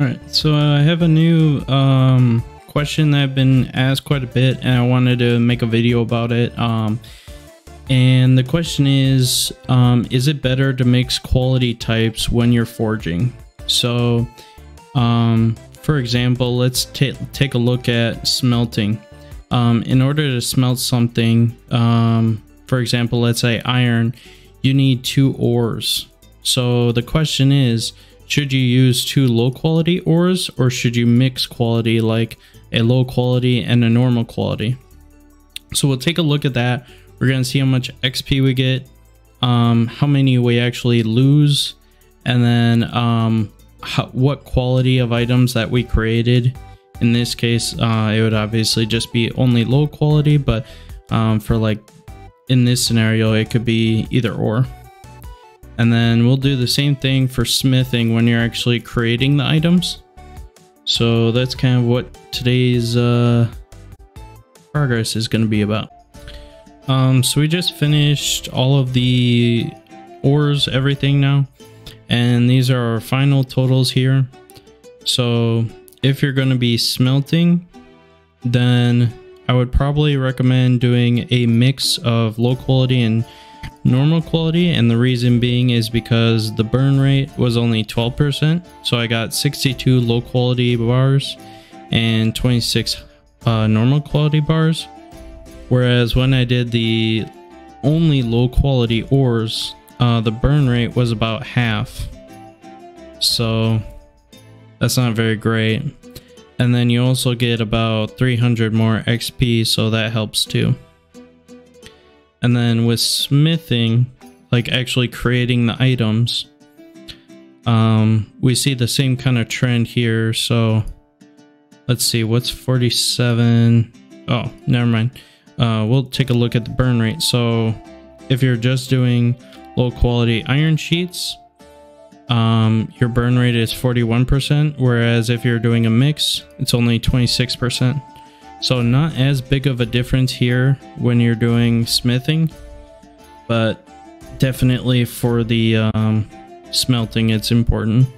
All right, so I have a new question that I've been asked quite a bit, and I wanted to make a video about it. And the question is it better to mix quality types when you're forging? So for example, let's take a look at smelting. In order to smelt something, for example, let's say iron, you need two ores. So the question is, should you use two low quality ores, or should you mix quality, like a low quality and a normal quality? So we'll take a look at that. We're going to see how much XP we get, how many we actually lose, and then what quality of items that we created. In this case, it would obviously just be only low quality, but for like in this scenario, it could be either or. And then we'll do the same thing for smithing when you're actually creating the items. So that's kind of what today's progress is going to be about. So we just finished all of the ores, everything now, and these are our final totals here. So if you're going to be smelting, then I would probably recommend doing a mix of low quality and normal quality, and the reason being is because the burn rate was only 12%, so I got 62 low quality bars and 26 normal quality bars, whereas when I did the only low quality ores, the burn rate was about half, so that's not very great. And then you also get about 300 more XP, so that helps too. And then with smithing, like actually creating the items, we see the same kind of trend here. So let's see, what's 47? Oh, never mind. We'll take a look at the burn rate. So if you're just doing low quality iron sheets, your burn rate is 41%, whereas if you're doing a mix, it's only 26%. So not as big of a difference here when you're doing smithing, but definitely for the smelting, it's important.